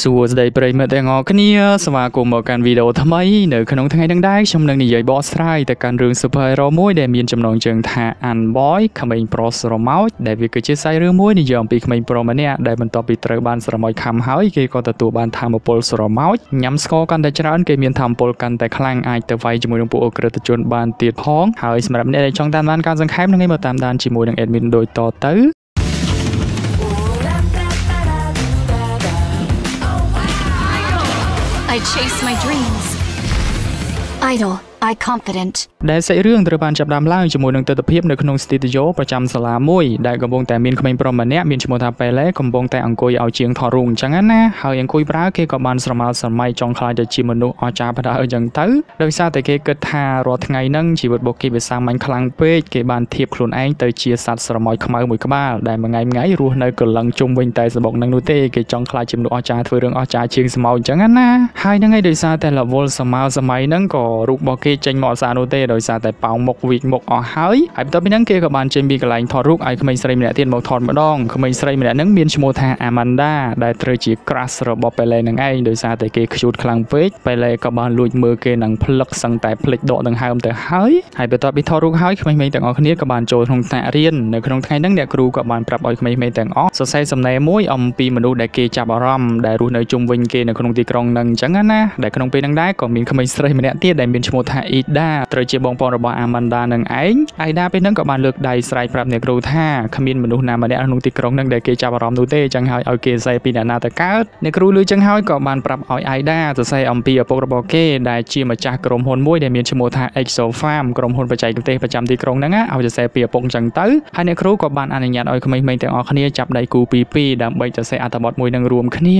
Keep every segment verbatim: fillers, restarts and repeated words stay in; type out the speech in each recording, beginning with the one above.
สวัสดีปริมาแต่งอคนนี้สมาคมบอกการวิดีโอทำไมเนื้อขนมทั้งไงดังได้ชมดังนี้ใหญ่บอสไทยแต่การเรื่องสเปรย์รอมวยได้มีจำนวนเชิงท่าอันบอยขมิ้นโปรสรอมเอาได้วิเคราะห์เชื่อใจเรื่องมวยในยอมปีขมิ้นโปรมาเนี่ยได้บรรทอนปีเตอร์บานสรอมอยคำหายเกี่ยวกับตัวบานทางมาโปรสรอมเอาย้ำสกอกันแต่ชนะอันเกี่ยมีทำโปรกันแต่คลั่งไอเตอร์ไวจมูกดวงปูกระตุจนบานตีท้องหายสำหรับเนี่ยในช่องตามด้านการสังเกตดังนี้มาตามด้านจมูกดังเอ็ดมินโดยต่อตื้อI chase my dreams. Idol, I confident. ได้ใส่เรื่องตระบานจับดามล่างจมูกดังเตอร์เพียบในขนมสติติโยประจำสลามวยได้กำบงแต่มินขมินปรมาเนี่ยมินชโมทาไปและกำบงแต่อังกุยเอาเชียงทอรุงจังงั้นนะหาอย่างกุยปลาเกี่ยวกับบานสมาสมัยจองคลายจะชิมนุอาจารย์พระดาเอจังเตอร์โดยซาแต่เกี่ยวกับทารอดไงนั่งชีวิตบกีไปสร้างมันคลังเป๊ะเกี่ยวบานเทียบขลุ่นไอเตอร์เชียสัตว์สมอยขมายมวยขบ้าได้มาไงไงรู้ในกำลังจมเวงแต่สมองนังนุเต้เกี่ยวจองคลายชิมนุอาจารย์ฟื้นเรื่องอาจารย์เชียงสมอยจังงั้นนะหายนั่งไงโดยซาแต่ละวอลสมาสมัยนั่งก่อรูปบกีจังหมอซาโนเต้โดยซาแต่เป่าหมกวิกหมกอหายไอ้ตัวเป็นนั่งเกี่ยวกับบานเจมบีกลายทอรุกไอ้ขมิ้นสไลม์เนี่ยเทียนบอกทอนมาดองขมิ้นสไลม์เนี่ยนั่งเมียนชโมทาอามันดาได้เตอร์จีกราสระบไปเลยนังไอ้โดยซาแต่เกี่ยวชุดคลังเฟสไปเลยกับบานลุยมือเกี่ยนังพลักสังแต่พลิกโดดังหายอมแต่หายไอ้ตัวเป็นทอรุกหายขมิ้นไม่แต่งออกคนนี้กับบานโจทงแต่เรียนในขนมไทยนั่งเนี่ยครูกับบานปรับอ้อยขมิ้นไม่แต่งออกสดใสสำเนียมวยอมปีมนุษย์ได้เกี่ยวจับอารมณ์ได้รู้ในจุ่มวิงเกี่ยในขนมตีกรองนังจังงั้นนะได้ขนมไปนังได้ก็มีขมิ้นสไลม์เนี่ยเทียนได้เมียนชโมทาอีดาเตอร์จีบองปอนระบอามันดานังไอ้ไอ้ดาเป็นนั่งกับบานเลือกใดสไลปรับเนี่ยครูท่าขมิ้นมนุษย์นามาเนี่ยอนุติกรองนั่งได้เกี่ยวจับอารมณ์ดูเต้จังหายเอาเกย์ใส่ปีนาตะกัดเนี่ยครูลุยจังหายกับบานปรับอ้อยไอ้ดาสดใสอมปีอปกระบเก้ได้จีมาจากกรมฮอนมวยได้เมียนชโมทาเอ็กโซฟามกรมฮอนประจัยเตะประจำตีกรองนั่งอ่ะเอาจะใส่ปีอปงจังตื้อให้เนี่ยครูกับบานอนุญาตอ้อยขมิ้นไม่แต่ออกขณีจับได้กูปีปีดำใบจะใส่อัตบอดมวยนั่งรวมขณี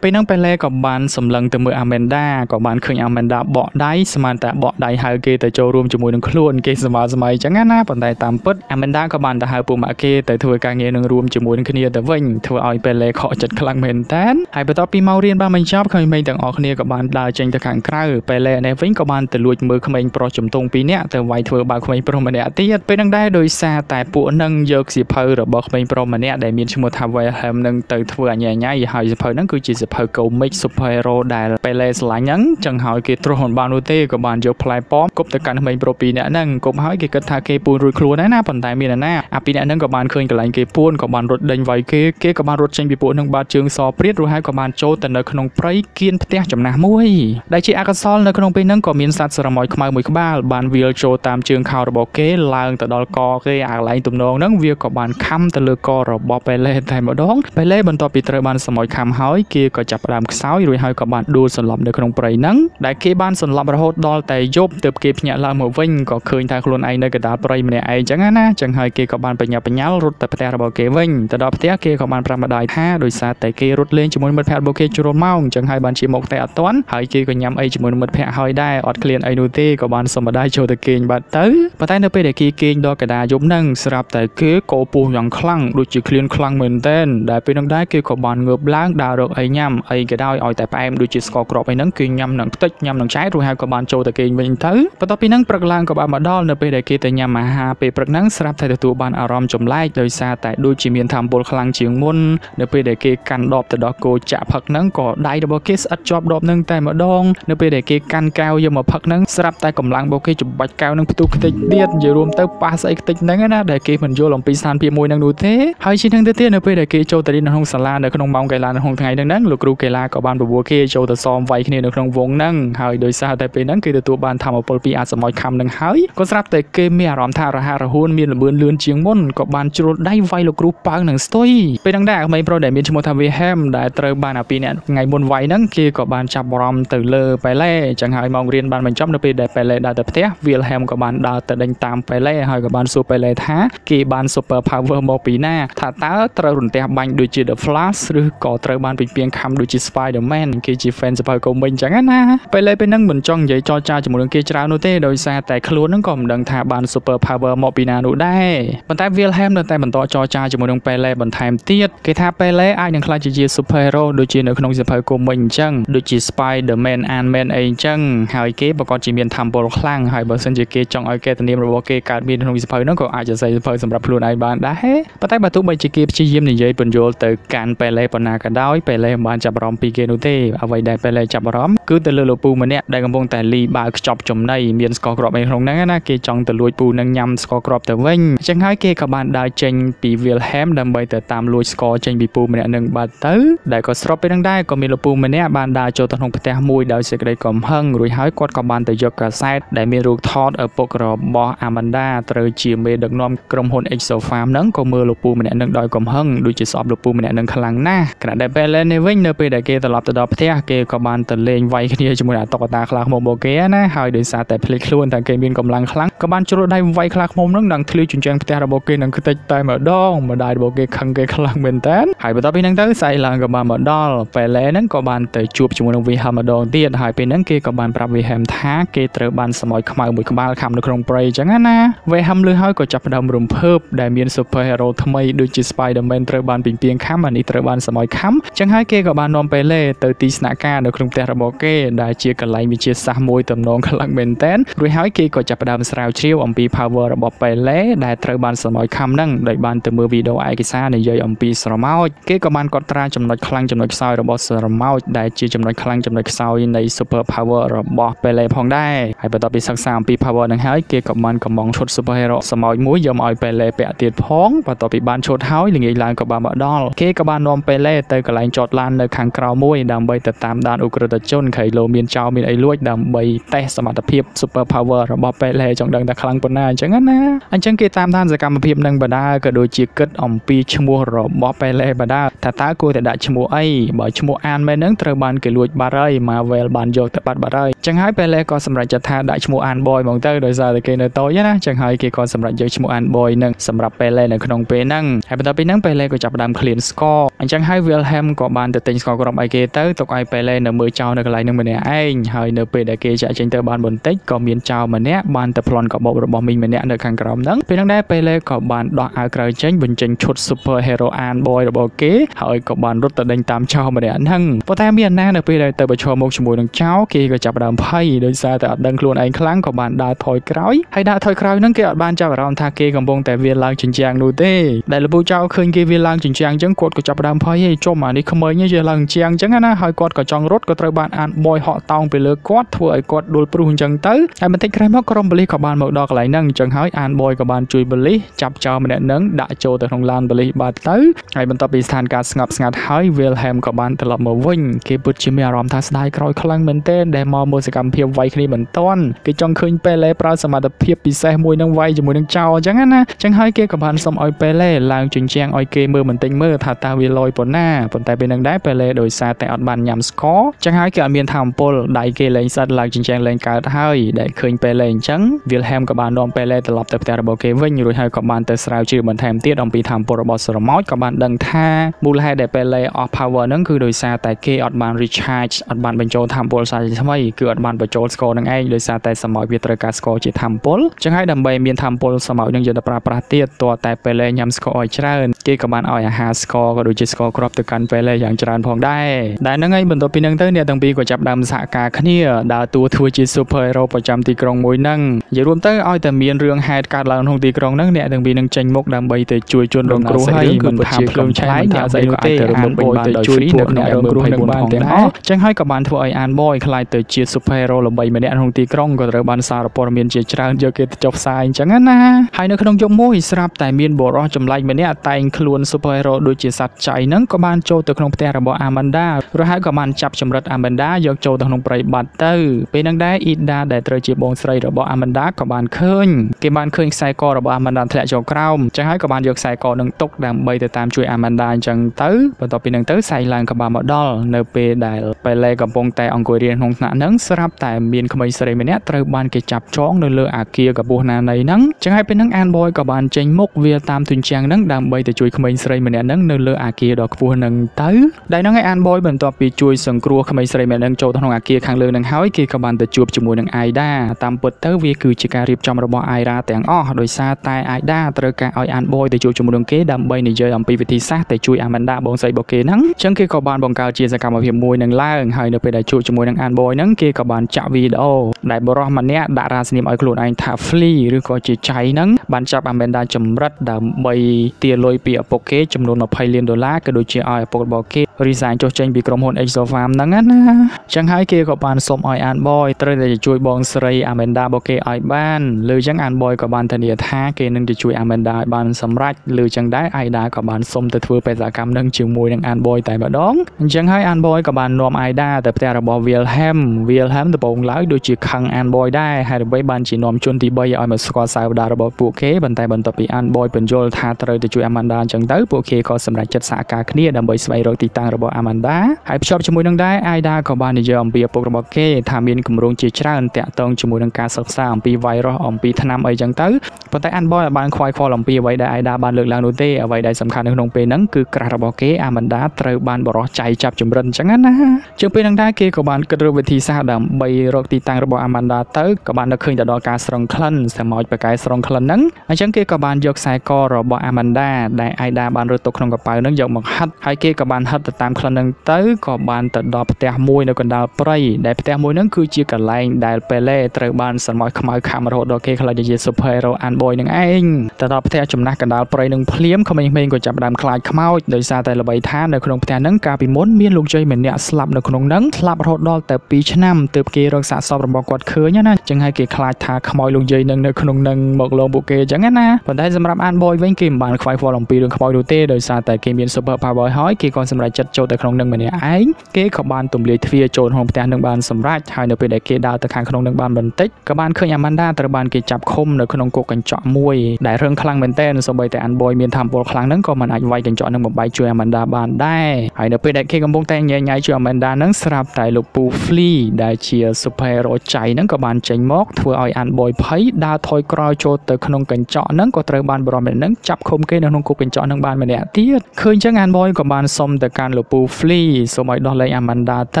ไปนั่งไปแลกับบานสำลังเตมืออแมนดากับบานเคยอแมนดาเบาะได้สมานแต่เบาะได้หายเกย์แต่โจรวมจมูกหนึ่งคล้วนเกย์สมาสมัยจังงั้นนะปันไตตามปึ๊ดอแมนดากับบานแต่หายปูมาเกย์แต่เธอการเงินหนึ่งรวมจมูกหนึ่งขณีแต่วิ่งเธอเอาไปแลขอจัดคลังเหม็นแทนหายไปต่อปีเมาเรียนบ้านไม่ชอบขมิ้นแต่ออกขณีกับบานได้จังแต่ขังใกล้ไปแลในวิ่งกับบานแต่ลุยมือขมิ้นปลอดจมตรงปีเนี้ยแต่ไวเธอบาขมิ้นปรมาเนี่ยเตี้ยไปนั่งได้โดยซาแต่ปูนั่งเยอะสิเพอหรือบอกขมิ้นปรมาเนี่ยได้มีชั่วโมงทำไว้แฮมนั่งแต่เธอใหญ่ใหญ่หายสิเพอนั่งคือจีสิเพอเกาเมกสิเพอโรได้ไปแลสลายยังจังหายเกย์ตรอนบานอุเต้กับบานเยอะพลายป้อมกบแต่การทำไมโปรปีเนี่ยนั่งกบหายเกย์กระทาเกย์ปูนรวยครัวหน้าผ่อนตายมีหน้าอาปีเนี่ยนั่งกับบานเคยกับหลายเกย์ปูนกับบานรถเดินไวเกย์เกย์กับบานรถเชงปีปูนนั่งบาดเชิงซอเปรี้ยรู้ให้กับบานโจแต่เนื้อขนมไพร์เกียนเตี้ยจำนามวยได้ชื่ออากาศซ้อนเนื้อขนมไปนั่งกับมีนสัตว์สระมอยขมายมวยขบ้าบานเวียโจตามเชิงข่าวระบบเกย์ลางแต่ดอลกอเกย์อะไรตุ่มนองนั่งเวียกับบานคำแต่เลือกอระบบไปเล่นแต่หมดดองไปเล่นบนต่อปีเตอร์บานสมอยคำหายเกย์ก็จับรำสาวรวยให้กับบานดูสลับเนื้อขนมไพร์นั่งได้เกย์บานสลับระหดดอลแต่ยบเติบเก็บเนี่ยลามวิ่งก็เคยทางคนไอในกระดาษปลายมันไอจังงั้นนะจังหายเกย์กับบานเป็นยาเป็นยารุดแต่พเทอร์บอกเกย์วิ่งแต่ดอกพเทอร์เกย์กับบานประมาดได้ห้าโดยซาแต่เกย์รุดเล่นจมูกมัดแผลบอกเกย์จุรม่องจังหายบานชีมกแต่อัดต้นหายเกย์ก็ย้ำไอจมูกมัดแผลหายได้อดเคลียนไอนูเต้กับบานสมได้โชว์ตะเกียงบัดเตอร์ประเทศเนเปเดกีเกย์ดอกกระดาษยบนั่งสลับแต่เกย์โกปูอย่างคลั่งดูจีเคลียนคลั่งเหมือนเต้นได้เป็นนักได้เกย์กับบานเงือบล้างดาวไอย้ำไอกระดาษออยแต่แปมดูจีสกอร์กรอบไอนั่งเกย์ย้ำหนังตึ๊กย้ำหนังใช้รูหายกับบานโชว์ตะเกียงเหมือนเต้ปตปีนั่งปรักลางกับบามาดอลเนเปเดกีแต่ยามาฮาเปปรักนั่งสลับไทยตัวบานอารมณ์จมไล่โดยซาแต่ดูจิเมียนทำบนคลังเฉียงมุนเนเปเดกีกันดอบแต่ดอกโกจะผักนั่งก่อได้ดับเบิลคิสอัดจอบดอบนั่งแต่มาดองเนเปเดกีกันแก้วยามาผักนั่งสลับแต่กำลังโบกี้จุบบัดแก้วนั่งประตูติดเดียดอย่ารวมเต้าปาใส่ติดนั่งนะเดกีมันโยลมปีซานเพียมวยนั่งดูเทไฮชินทั้งเตี้ยเนเปเดกีโจแต่ดินห้องศาลาเนขนมเมาไก่ลานห้องไทยนั่งลูกรูไก่ลากับบานบัวเกโจแต่ซ้อมไว้ขณีเนขนมวงนั่งไฮโดยซาแต่เปนั่งเกตัวบานทำเอาปลปีอาสมอยคำดังหายก็สลับแต่เกมเมียรอมทาระหาระหุนเมียนเบือนเลือนเชียงม่นกับบานจุดได้ไวลูกรูปังหนังสตอยไปดังแดกไม่โปรเดมิชโมทาเวแฮมได้เติร์บานอาปีเนี่ยไงบนไวนั่งเกกับบานจับบรอมเติร์เลไปเล่จังหายมองเรียนบานมันจ้ำนไปได้ไปเล่ได้แต่เทะเวลแฮมกับบานดาแต่ดังตามไปเล่หายกับบานสูไปเล่ท้าเกบานซูเปอร์พาวเวอร์มอปีหน้าถ้าตาเติร์รุ่นเตะบังดูจีเดอะฟลาสหรือก่อเติร์บานเป็นเพียงคำดูจีสไปเดอร์แมนเกจีแฟนสไปเกอร์เมนจังงั้นนะไปเล่ไปนั่งเหมือนจ้องใหญ่จอจ้าจมูก เกี่ยวกับนู้นเต้โดยสารแต่ขลุ่นนั่งกล่อมดังทาบานซูเปอร์พาวเวอร์มอปีนาหนูได้บรรทัดวิลแฮมดังแต่บรรทัดจอจ่าจมูกดวงเปเล่บรรทัดเตี้ยเกทาเปเล่ไอยังคลาจีจีซูเปอร์โร่โดยจีเหนือขนมจีเพลโกมิงจังโดยจีสไปเดอร์แมนแอนด์แมนเองจังหายเก็บประกอบจีเมียนทำโบลคลั่งหายเบอร์เซนจีเกจังไอเกตันเนียมระบบเกการมีขนมจีเพลนั่งก็อาจจะใส่เพลสำหรับพลูนไอบานได้บรรทัดประตูใบจีเก็บจีเยี่ยมในเย่ปนโยเตอร์การเปเล่ปนากระด้อยเปเล่บานจับรอมปีเกนู้นเต้เอาไว้ได้เปเล่จับรอมคือแต่เรือปูมันเนี่ยได้กำลังแต่ลีบาร์จบจมในเมียนสกอร์กรอบในตรงนั้นนะเกจองแต่ลอยปูนังยำสกอร์กรอบแต่เว้นจังไห้เกกับบานได้เจงปีวิลแฮมดำไปแต่ตามลอยสกอร์เจงปีปูมันเนี่ยหนึ่งบาทเตอได้ก็สตรอปไปทั้งได้ก็มีลอยปูมันเนี่ยบานได้โจตันหงพเตะมวยได้เสกได้ก่อมหังรวยหายกอดกับบานแต่ยกกระไซด์ได้มีลูกทอดเออปกรอบบออามันดาเตอร์จีเมดักนอมกรมหุ่นเอ็กซ์โซฟามนั้นก็มือลอยปูมันเนี่ยหนึ่งได้ก่อมหังดูจีสอบลอยปูมันเนี่ยหนึ่งขลังหน้าขณะได้ไปเล่นในเว้นเนไปได้เกตลอดแต่ดอกพเตะเกกับบานแต่เลงไว้แค่นี้จมูกตกตาคลากมองโบเกนะหายโดยสารแต่พลิกล้วนทางเกมบินกำลังคลั่งกบาลจุลได้ไวคลากมองนั่งดังทะลุจุนแจงแต่ระโบเกนั่งคือแต่แต่มาดองมาได้โบเกคังเกคลังเบนแตนหายไปต่อไปนั่งเตอใส่ลางกบาลมาดองไปแล้วนั่งกบาลแต่จูบจมูกนางวิหามาดองเตี้ยหายไปนั่งเกกบาลปรับวิหามท้าเกเตอร์บาลสมอยขมายบุกบาลคำในครองเปรย์จังงั้นนะเวหามเลือดหายก็จับดำรุมเพิ่มได้เมียนซูเปอร์ฮีโร่ทำไมดูจิสไปเดอร์แมนเตอร์บาลเปลี่ยนเปลี่ยนข้ามอันนี้เตอร์บาลสมอยข้ามจังให้เกกบาลนอนไปเล่เตอร์ตีสนาการในครองแต่ระโบเกได้เชียร์กันไหลมีเชียร์สามมวยตำนองกำลังเบนแตนรวยหายเกย์ก็จับประดามสาวเชี่ยวอัมพีพาวเวอร์ระบบไปแล้วได้เทอร์บานสมอยคำนั่งได้บานเตอร์มือวีดาวไอกิซ่าในเยยอัมพีสระเมาเกย์ก็บานกอตราจำนวนคลังจำนวนซอยระบบสระเมาได้เชียร์จำนวนคลังจำนวนซอยในซูเปอร์พาวเวอร์ระบบไปเลยพองได้ไอประตูปีสักสามปีพาวเวอร์นั่งหายเกย์ก็บานก็มองชดซูเปอร์ฮีโร่สมอยมุ้ยยอมอ่อยไปเลยแปะเตียดพ้องประตูปีบานชดหายหลิงอีลานก็บานบดอลเกย์ก็บานนอมไปเลยเตอร์กระไหลจอดลานในขังกราวมุ้ยดำไปแต่ตามดานอุกฤษจนไคโลเมียนเจ้ามีไอลวดดำใบเตะสมรรถเพียบซูเปอร์พาวเวอร์ระบบไปเลยจังดังแต่คลังปนหน้าจังงั้นนะอันจังเกตามท่านสกรรมเพียบดังบดากระโดดจีเกิดอ่อมปีชมัวระบบไปเลยบดาแต่ตากูแต่ด่าชมัวไอ้บ่ชมัวอันไม่นั่งเตอร์บานเกลือบาร์ไรมาเวลบานโยแต่ปัดบาร์ไรจังหายไปเลยก็สำหรับจะท่าด่าชมัวอันบอยมองเตอร์โดยซาตะเกนโตยะนะจังหายเกก็สำหรับเยชมัวอันบอยนั่งสำหรับไปเลยในขนมเปนั่งไอ้บดาไปนั่งไปเลยก็จับดำเคลียร์สกอร์อันจังหายเวลแฮมก็บานแต่เต็งสกอร์กรอบไอเกเตอร์ตกไอไปเลยในมือเจ้าในกระไรนั่งมันเนี่ยไอ้หายเนเปได้เกจะเจนเตอร์บานบนเต็กก็มีนเจ้ามันเนี่ยบานแต่พลอนกับบอลบอลมิงมันเนี่ยในขังกรอบนั้นเป็นทั้งได้ไปเลยกับบานดอกอากราเจนบนเจนชุดซูเปอร์ฮีโร่อันบอยดอกเก๋หายกับบานรถตัดเดินตามเจ้ามันเนี่ยนั่งพอแต่เมียนแน่ในปีใดเตอร์ประชวมชมวยนั่งเจ้าเกก็จับดามไพ่โดยซาแต่ดังครวนไอ้ครั้งกับบานดาถอยกร้อยให้ดาถอยกร้อยนั่งเกอบานเจ้าเราทาเกกับบงแต่เวียนล่างจินจางดูเต้ได้ระบุเจ้าคืนเกเวียนล่างจินจางจังกดก็จับดามไพ่ให้จมอันนี้ขโมยเนี่ยเวียนล่างจินจางจังนะหายกดก็จองรถก็เตอร์บานอันบอยเหาะตองไปเลยกอดไอ้กอดดูปรุงจังเต๋อไอ้มันติดใครมากกรมบริขบานหมดดอกไหลนั่งจังหายอ่านบอยกับบานจุยบริจับเจ้ามันเนี่ยนั่งด่าโจแต่ทองลานบริบาดเต๋อไอ้มันต่อไปสถานการณ์สงับสงัดหายเวลแฮมกับบานตลอดมาวิ่งเก็บบุตรชิมีอารมณ์ทัศได้คล้อยคลั่งเหมือนเต้นได้มอมือสกัมเพียบไวขึ้นเหมือนต้นกิจจงคืนไปเลยปราสมาตเพียบปีแสมวยนั่งไวจมูกนั่งเจ้าจังงั้นนะจังหายเก็บกับบานสมอ้อยไปเลยลางจุนแจงอ้อยเกมือเหมือนเต็งมือถาตาวีลอยปนหน้าปนแต่เป็นนั่งได้ไปเลยโดยซาแต่อัดบานยำสกอจังหายเก็บเมียนทำปลได้เกลสัตว์หลักจริงจังแรงกายให้ได้เคยไปแรงจังวิลแฮมกับบานนอมไปแรงตลอดแต่แต่ระบบเกมวิ่งรวยให้กับบานแต่สาวชื่อเหมือนแฮมเตี้ยดอมปีทำโปรบอลสระมอดกับบานดังท่ามูลให้ได้ไปแรงออฟพาวเวอร์นั่นคือโดยซาแต่เกออดบานริชาร์ดอดบานเป็นโจทำโปรซาใช่ไหมเกิดบานเป็นโจสกอร์นั่งเองโดยซาแต่สมอยวิตรการสกอร์จะทำโปรจังให้ดัมเบย์เมียนทำโปรสมอยยังยืนปราปราเตี้ยตัวแต่ไปแรงยำสกอร์เจริญเกกับบานเอาอย่างฮาสกอร์ก็โดยจิสกอร์ครอบตัวกันไปแรงอย่างจรันพองได้ได้นั่งเองบนตัวปีนั่งเต้เนี่ยตั้งปีก็จับดำสกาขณีดาวตัวทัวจิตซูเปอร์เราประจำตีกรองมวยนั่งอย่ารวมตั้งอ้อยแต่มีเรื่องแฮร์การหลังของตีกรองนั่งเนี่ยดังบีนังเจงมกดำใบแต่จุยจนลงกรูให้มันทำเครื่องใช้แต่ใส่เตะอันบอยแต่จุยพวกเนี่ยลงกรูหนึ่งบานแต่อ้อจังให้กับบานทัวไออันบอยคลายแต่จิตซูเปอร์เราลงใบมันเนี่ยของตีกรองก็ระบานซาลปอร์เมียนเจจางเยอะเกินจบสายจังงั้นนะให้ในขนมยมมุ้ยสลับแต่เมียนบอร์รอจำไล่มันเนี่ยแต่งคลวนซูเปอร์เราโดยจิตสัตว์ใจนั่งกับบานโจแต่ขนมเตะระบอามันดาเราให้กับบานจับจำรัดอามันดายกโจแต่ขนมไปบัตเตอร์เป็นนังได้อิดดาได้เตอร์จีบงสไลระบบอามันดากับบานเคิร์นเกมบานเคิร์นไซโก้ระบบอามันดาแถลงโจกราจังให้กับบานยกไซโก้หนึ่งตกดังใบแต่ตามช่วยอามันดาจังเตอร์ประตูปีหนึ่งเตอร์ใส่ลานกับบานบอดดอลเนเปได้ไปเลยกับบงแต่องกุยเรียนหงสนาหนึ่ง สรับแต่เมียนขมายใส่เมเนตเตอร์บานเกจับจ้องในเลืออาเกียกับบัวนาในนั้นจังให้เป็นนักแอนบอยกับบานเจงมกเวียตามทุนเชียงนั้นดำใบแต่จุยขมายใส่เมเนตนั้นในเลืออาเกียดอกบัวนังเต๋อได้นักแอนบอยบรรทอปีจุยสังกรัวขมายใส่เมเนตโจทนอาเกียขังเลือนังเฮาเกียกับบานแต่จุบจมูกนังไอดาตามเปิดเตอร์เวียคือจิการรีบจอมระบไอราแต่งอ้อโดยซาตายไอดาเตอร์กาไอแอนบอยแต่จุยจมูกนังเกดำใบในเยออัมปีวิธีซาแต่จุยอามันดาบงใส่บกเกนั้นจังเกียกับบานบงกาเจียสกรรมเพียมวยนังล่าเอิงไฮเนไปได้จุยจมูกนังแอนบอยนั้นเกียกับบานจับวีดอได้บรอมันเนี้ยดาราสนิมไอโคลนไอทาฟลีหรือก็จิใจนั้นบานจับอเมนดาจำรัดดำใบเตียลอยเปียบกเกจำนวนมาพายเลียนดอลลาร์กระโดดเชียไอปกบกเกริสานโจเจนบีกรมฮอนเอ็กซ์โซฟามนั่งงั้นนะจังไฮเกียกับบานสมไอแอนบอยเตอร์ได้จุยบองสไรอเมนดาบกเกไอบ้านหรือจังแอนบอยกับบานเทเนียท้าเกนึงจะจุยอเมนดาบานสำรัดหรือจังได้ไอดากับบานสมแต่ถือเป็นศักดิ์กรรมนั่งจิ๋วมวยนั่งแอนบอยแต่แบบน้องจังไฮแอนบอยกับบานนอมไอดาแต่แต่ระบอบวิลแฮมวิลแฮมตะปงหลายโดยจีคังแอนบอยได้ให้ใบบานจีนอมชนที่ใบย่อยมาสกอร์สาวดาระบอบปุกเขบันไตบันตปีแอนบอยเป็นโยลทาเตอร์จะจุยอเมนดาจังได้ปุกเขก็สำรัดจัดสากาเนียดำใบสไปโรติตังระบอบอเมนดาให้ชอบจมูกนั่งได้ไอดากับบานนิยมเบียปกระบอบเขทามินกำรงจีชราอันแต่ตองจมูกนั่งการศึกษาอัมพีไวรออัมพีธนามไอจังได้บันไตแอนบอยบานควายคออัมพีไว้ได้ไอดาบานเลือกลางนุเต้ไว้ได้สำคัญในขนมเปนั่งคือกระบอบเขอเมนดาเตอร์บานบรอใจจับจมรันจังงั้นนะจึงเป็นนั่งได้เขกับบานกระโดดเวทีซาดำใบรติตังระบอบอเมนดาเตอร์กับบานนักขึ้นจากดอกการสรงคลันสมอไปไกลสรงคลันนั้นไอจังเขกับบานยกสายกอระบอบอเมนดาได้ไอดาบานรถตกขนมกระเป๋านั่งยกมักฮัดไฮเขกับบานฮัดตามคลันนั่งเตอร์กับบานตัดดอกเตะมวยในกันดาวไพร์ได้เตะมวยนั่งคือจีกันไลน์ได้เปเล่เตอร์บานสมอขมายขามรถดอกเขขลังยืดสุเพโรแอนบอยนั่งเองตัดดอกเตะจมนักกันดาวไพร์นั่งเพลี้ยมขมายเพลงก็จับดามคลายขมายโดยซาแต่ระบายท่าในขนมเตะนั่งกาปิม้วนเมียนลุงใจเหมือนเนี่ยสลับในขนมนั่งสลับรถดอกแต่ปีชนะเติบเกรักษาสอบระบบกวดเขยนะจึงให้เกคลายทาขมอยลงเยนึงในขนมนึงหมกลงบุกเกจังงั้นนะผลได้สำหรับอันบอยเว้นเกมบานควายฟอลลงปีดึงขมอยดูเต้โดยซาแต่เกมเย็นซูเปอร์พาวเวอร์ฮอยเกก่อนสำหรับจัดโจแต่ขนมนึงเหมือนเนี่ยไอ้เกขบานตุ่มเลียทวีโจนของแต่หนึ่งบานสำรับชายเนเปได้เกดาวแต่ขานขนมนึงบานบันติกกบานเคยยามันดาตระบานเกจับคมในขนมโกกันเจาะมวยได้เรื่องคลังเป็นเต้นสบายแต่อันบอยเมียนทำโปรคลังนั้นก็มันอาจไวกันเจาะนึงแบบใบช่วยยามันดาบานได้ไอ้เนเปได้เกกำบงแต่ใหญ่ใหญ่ช่วยยามันดานั้นสรับแต่ลูกปูฟลีได้เชียร์สุเพโรใจนั่งกับบานเจงมอกทัวไออันบอยไพ่ดาทอยกราวโจเตอร์ขนมกันเจาะนั่งก็เตอร์บานบรอมนั่งจับคมเกนขนมกุกกันเจาะนั่งบานมาเนี่ยที่คืนเช้างานบอยกับบานซอมแต่การลูปูฟลีสมัยดอลเลยอแมนดาเต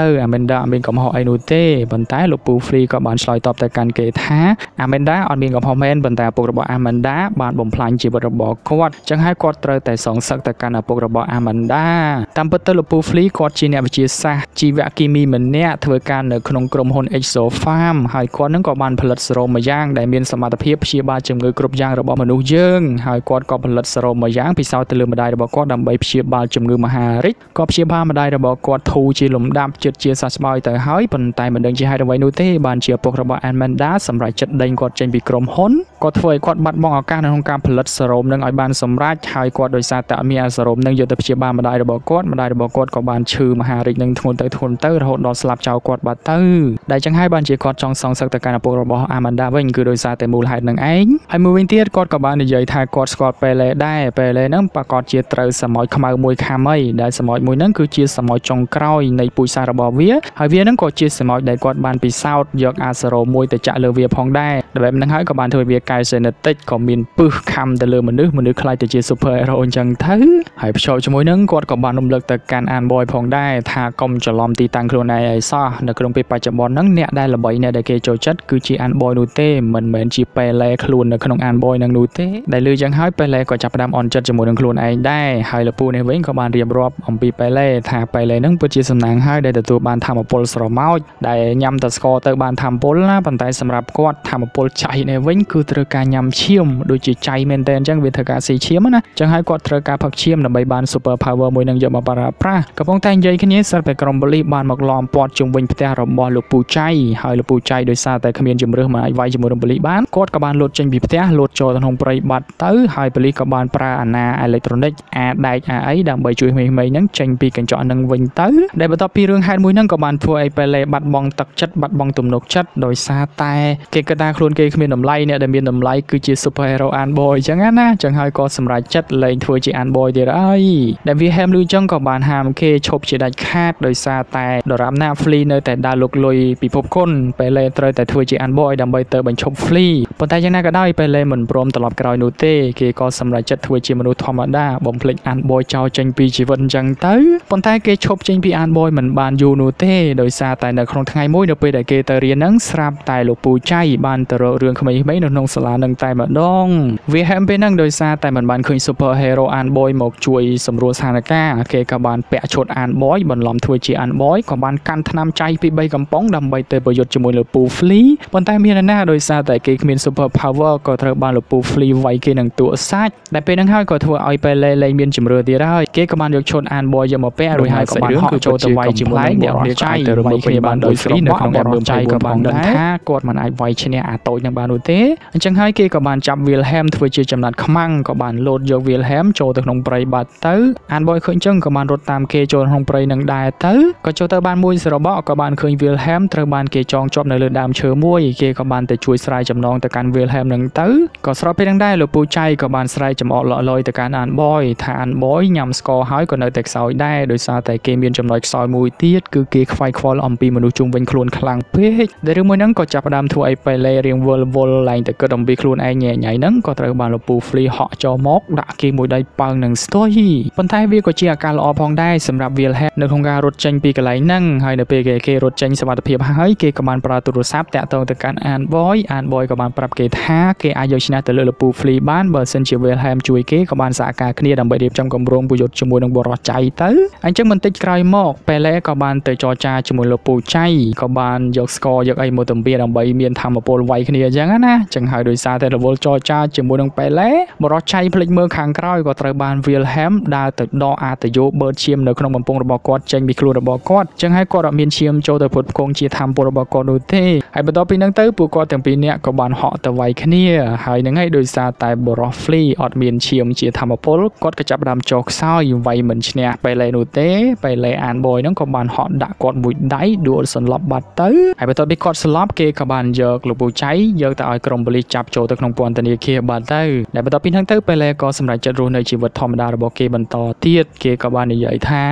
อร์อแมนดาเป็นกับหอไอนูเต้บันท้ายลูปูฟลีกับบานลอยตอบแต่การเกท้าอแมนดาออนเป็นกับหอแมนบันท้ายปกระบอบอแมนดาบานบ่มพลันจีบระบอบขวัดจังให้กอดเตอร์แต่สองสักแต่การปกระบอบอแมนดาตามเปิดเตอร์ลูปูฟลีกอดจีเนียบจีซาจีวะกิมีเหมือนเนี่ยเทวการขนมกรมฮอนเอ็กโซฟามหายกอดนั่งกอบานผลัดสโรมาย่างได้เมียนสมาตเพียบชีบาจมเงยกรุบย่างระบบมนุษย์ยื่งหายกอดกอบผลัดสโรมาย่างพิซาวเตลือมาได้ระบบกอดดำใบชีบาจมเงยมหาฤทธิ์กอบชีบามาได้ระบบกอดทูจีหลุมดำเจียดเจียสัสบอยแต่หายปันไตมันเดินจีให้ระไว้นุเต้บานเชียปกระบบแอนแมนดาสำหรับจัดเดินกอดเจนบีกรมฮอนกอดถอยกอดบัดมองอาการในองค์การผลัดสโรมนั่งไอบานสำราชหายกอดโดยซาตะเมียสโรมนั่งโยตชีบามาได้ระบบกอดมาได้ระบบกอดกอบบานชื่อมหาฤทธิ์นั่งทนเตอทนเตอร์ทนดอสลับเจ้ากอดบัตเตอร์ได้จังให้บานเชียกอดจองสองสักแต่การปกระบบอามันดาเว้นคือโดยซาแต่มูลหายนั่งเองให้มือวินเทียดกอดกับบานใหญ่ทากอดสกอตไปเลยได้ไปเลยนั่งประกอบเชียเตอร์สมอยขมายมวยคาไม่ได้สมอยมวยนั่งคือเชียสมอยจงกร้อยในปุยซาระบบเวียหายเวียนั่งกอดเชียสมอยได้กอดบานปีเศร้ายกอาสโรมวยแต่จะเลเวียพองได้แบบนั่งให้กับบานเทวีเวียกายเซนติกของมินปื้คำแต่เลมันนึกมันนึกคลายแต่เชียสุเพอร์โรนจังทั้งหายชอบมวยนั่งกอดกับบานนมเลิกแต่การอ่านบอยพองได้ทากอมจะล้อมตีตังโครนายไอซ่าในกรงปีปัจจุบันนั่งเนี่ยได้ระบายเนี่ยได้เกจจัดคือเชียอันบอยดูเต้เหมือนเหมือนจีไปแลคลูนในขนมอันบอยนังดูเต้ได้ลือจังหายไปแลก็จับประดามอ่อนจัดจมูกนังคลูนไอได้ไฮละปูในเว้งกับบานเรียบรอบอมปีไปแลทาไปแลนั่งปุจิสำนังให้ได้แต่ตัวบานทำมาปลสระเมาได้ยำตัดสกอเตอร์บานทำปลละปันไตสำหรับกอดทำมาปลใจในเว้งคือตระการยำเชี่ยมโดยจีใจเมนเทนจังเวทกาสีเชี่ยมนะจังหายกอดตระการผักเชี่ยมในใบบานซูเปอร์พาวเวอร์มวยนังเยอะมาปราปรากระพงแตงใหญ่แค่นี้สัตว์ไปกรมบริบานหมอกลอมปอดจงเว้งพิเตอร์รบบอลลูปูใจไฮละปูใจโดยซาแต่ขมิ้นจมเรือมาไวจมเรือบริบานกอดกับบานหลุดจังบีบเตะหลุดโจทย์ทงปริบัติเตอร์หายไปลีกับบานปราณาอิเล็กทรอนิกส์แอดได้แอดไอ้ดำใบจุยเมย์เมย์นั่งจังปีกันเจาะนังวินเตอร์ได้ประตูปีเรื่องแฮนด์มวยนั่งกับบานทัวไอไปเลยบัดบองตักชัดบัดบองตุ่มนกชัดโดยซาตายเกกตาโคลนเกย์ขมิ้นน้ำไหลเนี่ยได้เมียนน้ำไหลคือจีซูเปอร์ฮีโร่แอนด์บอยจังงั้นนะจังหายก็สำหรับชัดเลยทัวจีแอนด์บอยเดี๋ยวไอ้ได้วีแฮมลุยจังกับบานฮามเคชบจีได้คาดโดยซาตายโดยรับหน้าฟรีเนอแต่ดาลุก ลอยปีพบคนไปเลยเตยแต่ทวีจีอันบอยดำใบเตยบรรชมฟรีปนไทยยังน่าก็ได้ไปเลยเหมือนพร้อมตลอดกลอยนูเต้เกี่ยก็สำหรับจัดทวีจีมนุษย์ธรรมดาบ่มเพลงอันบอยเจ้าจังปีจีวันจังเต้ปนไทยเกี่ยชมจังปีอันบอยเหมือนบานยูนูเต้โดยซาไต่ในครองไทยมวยเดาไปแต่เกี่ยเตยเรียนนั่งสราบไต่หลวงปู่ใจบานเตยเรื่องขมายไม่นนงสลาหนังไต่มาดองเวียมไปนั่งโดยซาไต่เหมือนบานคืนซูเปอร์ฮีโร่อันบอยหมกช่วยสำรวจสถานการณ์เกี่ยกับบานแปะชดอันบอยบนหลอมทวีจีอันบอยกับบานการทำใจปีใบกำป้องดำใบเตยประโยชน์จมูกหลวงปู่ฟรีบนไต่เมียนหน้าโดยซาไต่เกี่ยมีซูเปอร์พาวเวอร์ก็เตยบานหลวงปู่ฟรีไว้เกี่ยหนังตัวซัดแต่ไปนั่งห้อยก็ทัวร์เอาไปเลยเลยเมียนจมูกเดียร์เกี่ยกับบานยกชนอันบอยยมแปะโดยหายกับบานห้องโจตไว้จมูกเดียร์เดียร์ใจเตยระบบเป็นบานโดยฟรีในครองแบบเดิมใจกับบานดันท่ากดมันไอไว้เชนียอาโต้ยังบานอุเต้จังให้เกี่ยกับบานจับวิลแฮมทวีจีจำนัดขมั่งกับบานโหลดยกวิลแฮมโจตนงไพรบัตเตอร์อันบอยเคยจังกับบานรถตามเกโจนงไพรหนังได้เตอร์ก็โจตบานมวยสระบ่กับบานเคยวิลแฮมเตอร์บานเกจองจอบในเรือดามเชือมวยเกี่ยกับบานแต่ช่วยสลายจำนองแต่การวิลแฮมหนังเตอร์ก็สระไปดังได้หลวงปู่ใจกับบานสลายจำออกลอยแต่การอันบอยถ้าอันบอยยำสกอร์หายก็ในแต่ซอยได้โดยซาแต่เกมเบียนจำนวนซอยมวยเตี้ยคือเกี่ยไฟควอลอมปีมนุษย์จุงเป็นโคลนคลังเพชรได้เรื่องมวยนั้นก็จับดามทัวไอไปเลยเรียงวอลวอลไลน์แต่กระดมบีโคลนไอแง่ใหญ่นั้นก็เตอร์บานหลวงปู่ฟรีเหาะจอมกด่าเกมมวยได้ปังหนังสตอรี่ปนไทยเวียก็เชียร์การออพองได้สำหรับเวียแฮนโครงการรถจังปีกไหลนั่งให้เนเปเกเกรถจังสวัสดิเพียบให้เกกำมันปลาตุรุซับแต่ตรงแต่การอ่านบอยอ่านบอยกำมันปรับเกท้าเกอายชนะแต่เลือดปูฟรีบ้านเบอร์เซนเชียเวียแฮมช่วยเกกำมันสากาเคลียร์ดับเบิลเดียบจำกำรวมประโยชน์จมูกดังบรอใจเต๋ออันจังมันติดไกลมอกไปแล้วกำมันเตยจอจาจมูกเลือดปูใจกำมันยกสกอร์ยกไอโมตัมเบียดับเบิลเมียนทำมาโปรไวเคลียร์ยังงั้นนะจังหายโดยซาแต่ระบบจอจาจมูกดังไปแล้วบรอใจพลิกเมืองคางกร้อยก็เตยบานเวียแฮมดาแต่ดออาแต่โยเบิร์ดเชียมในขนมปงระบบกอดจังมีครูระบบกอดจังให้กอดเมียนเชียมโจแต่ผลคงเชียทำปรบกอดูเท่ให้บรรดาปีนังเตอร์ปูกอดแต่ปีเนี้ยก็บานเหาะแต่ไวแค่เนี้ยหายนังให้โดยซาตายบรอฟรีออดเมียนเชียมเชียทำมาโพลกอดกระจับดำจอกซ้ายไวเหมือนเชียไปเลยดูเท่ไปเลยอ่านบอยนังก็บานเหาะด่ากอดบุญได้ดูสลับบัตเตอร์ให้บรรดาปีกอดสลับเกยกบานเยอะหลบปูใช้เยอะแต่ไอกรมบริจับโจแต่ขนมปอนตันเดียเคียบัตเตอร์แต่บรรดาปีนังเตอร์ไปเลยก็สำหรับจะรู้ในชีวิตธรรมดาระบบเกยบรรดาเทียดเกยกบานใหญ่ท่า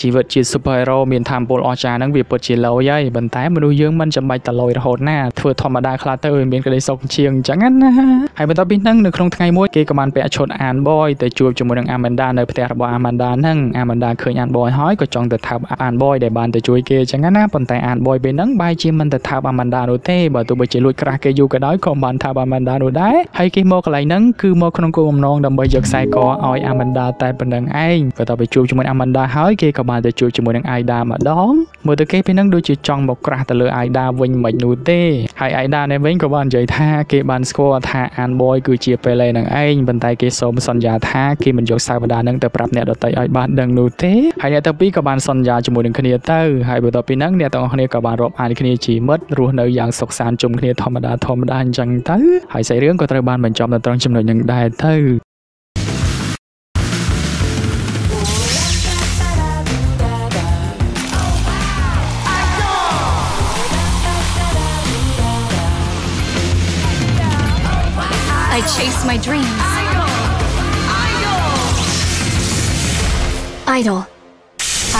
ชีวิตชีซูเปอร์ฮีโร่เมียนทำโปรอจานังเบียบปวดฉีดเราใหญ่บรรท้ายมาดูเยื่อมันจำใบตะลอยระหดหน้าเถื่อธรรมดาคลาเตอร์เมียนกระไดสกเชียงจังงั้นนะให้บรรดาพี่นั่งหนึ่งครั้งไงมวยเกย์กับมันไปชนอันบอยแต่จูบจมูกนางอามันดาในประเทศรับบอามันดานั่งอามันดาเคยอันบอยห้อยก็จองแต่ทับอันบอยได้บานแต่จูบเกย์จังงั้นนะบรรท้ายอันบอยไปนั่งใบจีมันแต่ทับอามันดาโนเต้บาตัวใบจีลุยกระเกยูกระด้อยของบานทับอามันดาโนได้ให้เกย์มอกอะไรนั่งคือมอกขนมกลมน้องดำใบหยกใส่กอออยอามันดาแต่เป็นดังไอ้ก็ต่อไปจูบจมูกอามันดาห้อยเกย์กับมันแต่จูบจมูกนางไอดามาดองเมื่อตะเกย์ไปนั่งดูจีจองบอกกระแต่เลยไอดาวิ่งเหมือนนูเต้ให้ไอดาในเว้นกับบานใหญ่ท่าเกย์บานสกอร์ท่าอันบอยคือเจียไปเลยนางไอ้บันไดเกย์สมสัญญาท่าเกย์มันยกสายบดานั่งแต่ปรับเนี่ยดไตไอบานดังนูเต้ให้เนี่ยตะปีกับบานสัญญาจมูกหนึ่งคณีเต้ให้ไปต่อปีนั่งเนี่ยต้องคณีกับบานรบอันคณีจีมัดรู้ในอย่างสกสารจมคณีธรรมดาธรรมดาจังเต้ให้ใส่เรื่องกับตะบานเหมือนจอมตรงจำนวนยังได้เต้I chase my dreams. Idol. Idol.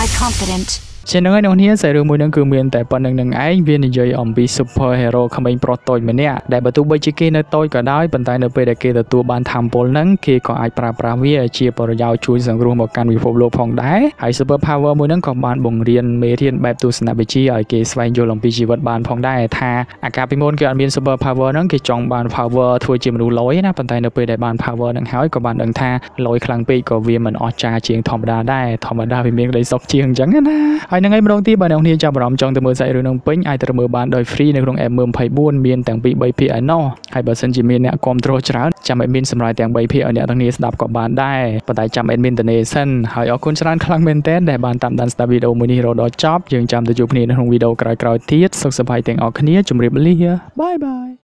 I confident.เช่นนั้นไอ้น้องเฮียใส่เรือมือนั่งคือเมียนแต่ปนหนึ่งหนึ่งไอ้เวียนใหญ่อมบีซูเปอร์ฮีโร่ขมิ้นโปรโตยเหมือนเนี่ยได้ประตูใบจีเกนโตยก็ได้ปันไตเนเปเดเกตตัวบานทำโปลนั่งเกย์ก็ไอปราปราเวียเชียปรยาวช่วยสังรวมการวิภพโลกพองได้ไอซูเปอร์พาวเวอร์มือนั่งของบานบ่งเรียนเมเทียนแบบตัวสนามบิชีไอเกย์สไลน์โยลมปีชีวัดบานพองได้ท่าอากาศพิมพ์เกี่ยวกับเมียนซูเปอร์พาวเวอร์นั่งเกย์จองบานพาวเวอร์ทัวร์จิมรูลอยนะปันไตเนเปเดบานพาวเวอร์นั่งหายก็บานดังท่าลอยคลังปีก็เวียนเหมือนอจาเชียงธรรมดาได้ธรรมดาเป็นเมียนเลยซอกเชียงจังงั้นนะไอ้นังไอ้บรองที่บ้านของเฮียจะบรอมจองแต่เมื่อใส่เรื่องน้องเป้งไอ้แต่เมื่อบานโดยฟรีในโรงแอมเมืองไผ่บ้วนเมียนแต่งปีใบพีไอ้นอไอ้เบอร์เซนจิเมียนเนี่ยความโตฉลาดจำไอ้เมียนสำรายแต่งใบพีไอ้เนี่ยตั้งนี้สดับกับบานได้ปัตตาจำไอ้เมียนแต่เนชั่นไอ้ออกคุณฉลาดคลังเมนเทนแต่บานตามดันสตาร์วิดีโอมือนี้เราดอจ็อบยังจำแต่จูบนี่ในโรงวิดีโอกลายกลายทีสสุขสบายแต่งออกเฮียจุ่มริบเลียบายบาย